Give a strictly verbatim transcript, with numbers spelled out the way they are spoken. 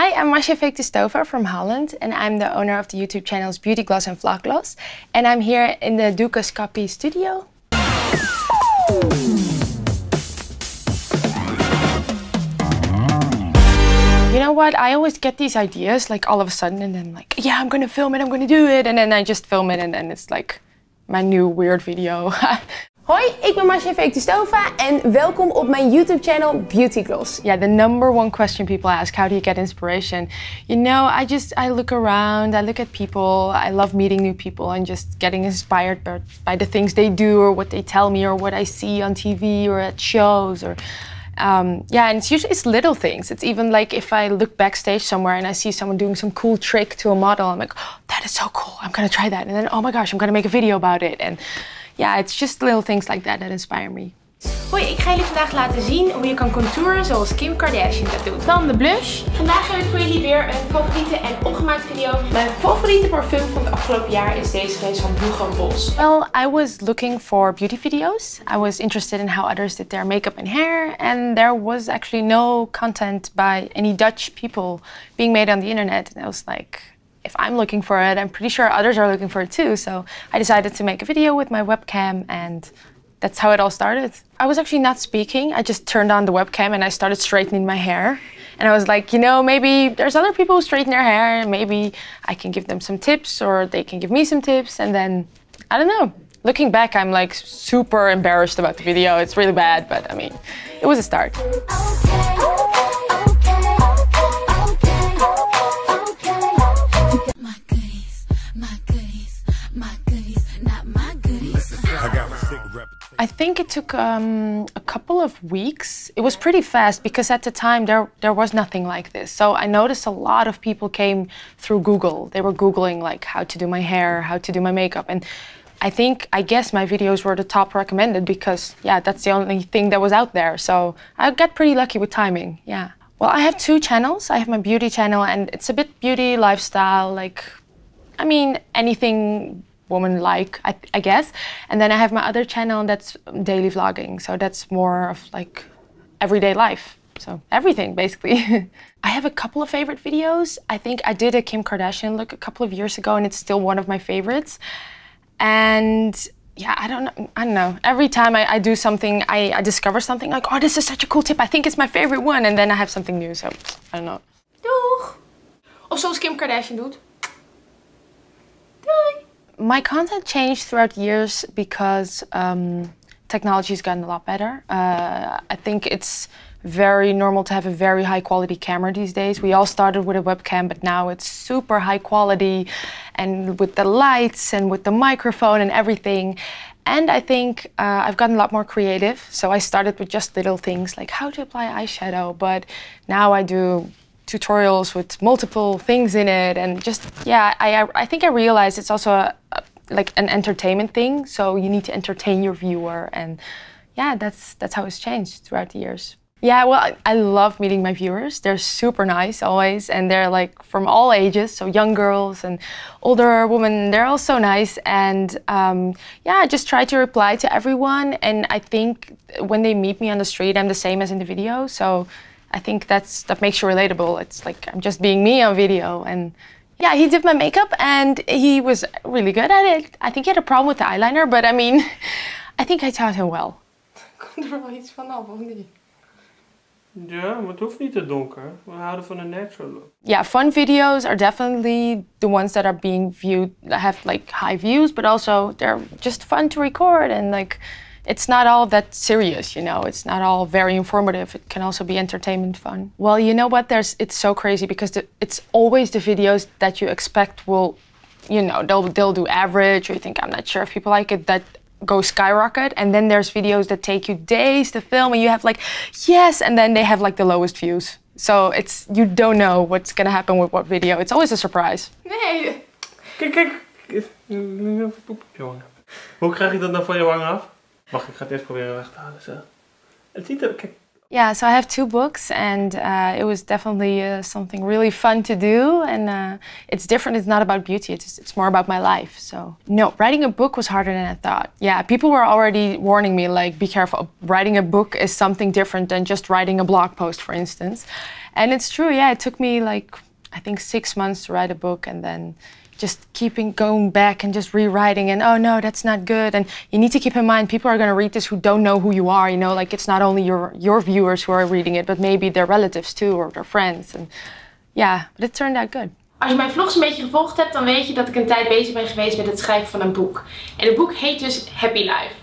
Hi, I'm Mascha Feoktistova from Holland, and I'm the owner of the YouTube channels Beauty Gloss and Vlog Gloss, and I'm here in the Duca's Copy studio. You know what? I always get these ideas like all of a sudden, and then like, yeah, I'm gonna film it, I'm gonna do it, and then I just film it, and then it's like my new weird video. Hoi, ik ben Mascha Feoktistova en welkom op mijn YouTube channel Beauty Gloss. Yeah, the number one question people ask, how do you get inspiration? You know, I just, I look around, I look at people, I love meeting new people and just getting inspired by, by the things they do or what they tell me or what I see on T V or at shows or... Um, yeah, and it's usually it's little things. It's even like if I look backstage somewhere and I see someone doing some cool trick to a model, I'm like, oh, that is so cool, I'm gonna try that. And then, oh my gosh, I'm gonna make a video about it. And yeah, it's just little things like that that inspire me. Hoi, ik ga jullie vandaag laten zien hoe je kan contouren zoals Kim Kardashian dat doet. Dan de blush. Vandaag heb ik voor jullie weer een favoriete en opgemaakt video. Mijn favoriete parfum van het afgelopen jaar is deze geweest van Hugo Boss. Well, I was looking for beauty videos. I was interested in how others did their makeup and hair. And there was actually no content by any Dutch people being made on the internet. And I was like... if I'm looking for it, I'm pretty sure others are looking for it too. So I decided to make a video with my webcam, and that's how it all started. I was actually not speaking. I just turned on the webcam and I started straightening my hair. And I was like, you know, maybe there's other people who straighten their hair. Maybe I can give them some tips or they can give me some tips. And then, I don't know, looking back, I'm like super embarrassed about the video. It's really bad, but I mean, it was a start. Okay. I think it took um, a couple of weeks. It was pretty fast because at the time there, there was nothing like this. So I noticed a lot of people came through Google. They were Googling like how to do my hair, how to do my makeup. And I think, I guess my videos were the top recommended because yeah, that's the only thing that was out there. So I got pretty lucky with timing, yeah. Well, I have two channels. I have my beauty channel and it's a bit beauty, lifestyle, like, I mean, anything woman-like, I, I guess. And then I have my other channel that's daily vlogging. So that's more of like everyday life. So everything, basically. I have a couple of favorite videos. I think I did a Kim Kardashian look a couple of years ago and it's still one of my favorites. And yeah, I don't know. I don't know. Every time I, I do something, I, I discover something like, oh, this is such a cool tip. I think it's my favorite one. And then I have something new, so I don't know. Doeg! Of zoals Kim Kardashian doet. Doei! My content changed throughout years because um, technology has gotten a lot better. Uh, I think it's very normal to have a very high quality camera these days. We all started with a webcam, but now it's super high quality and with the lights and with the microphone and everything. And I think uh, I've gotten a lot more creative. So I started with just little things like how to apply eyeshadow, but now I do tutorials with multiple things in it and just, yeah, I, I think I realized it's also a, a, like an entertainment thing, so you need to entertain your viewer and yeah, that's, that's how it's changed throughout the years. Yeah, well, I, I love meeting my viewers. They're super nice always and they're like from all ages, so young girls and older women, they're all so nice and um, yeah, I just try to reply to everyone and I think when they meet me on the street, I'm the same as in the video, so I think that's, that makes you relatable. It's like, I'm just being me on video. And yeah, he did my makeup and he was really good at it. I think he had a problem with the eyeliner, but I mean, I think I taught him well. Komt er wel iets vanaf, of niet? Ja, maar het hoeft niet te donker. We houden van een natural look. Yeah, fun videos are definitely the ones that are being viewed, that have like high views, but also they're just fun to record and like, it's not all that serious, you know, it's not all very informative. It can also be entertainment fun. Well, you know what, there's, it's so crazy because the, it's always the videos that you expect will, you know, they'll, they'll do average or you think, I'm not sure if people like it, that go skyrocket. And then there's videos that take you days to film and you have like, yes, and then they have like the lowest views. So it's, you don't know what's gonna happen with what video. It's always a surprise. Nee. Kijk, kijk. Hoe krijg ik dat nou van je wang af? Mag ik ga het eerst proberen weg te halen, zo. Het ziet er, kijk, Yeah, so I have two books, and uh, it was definitely uh, something really fun to do, and uh, it's different. It's not about beauty, it's, it's more about my life, so. No, writing a book was harder than I thought. Yeah, people were already warning me, like, be careful, writing a book is something different than just writing a blog post, for instance. And it's true, yeah, it took me, like, I think six months to write a book, and then just keeping going back and just rewriting and, oh no, that's not good. And you need to keep in mind, people are gonna read this who don't know who you are, you know, like it's not only your, your viewers who are reading it, but maybe their relatives too, or their friends. And yeah, but it turned out good. Als je mijn vlogs een beetje gevolgd hebt, dan weet je dat ik een tijd bezig ben geweest met het schrijven van een boek. En het boek heet dus Happy Life.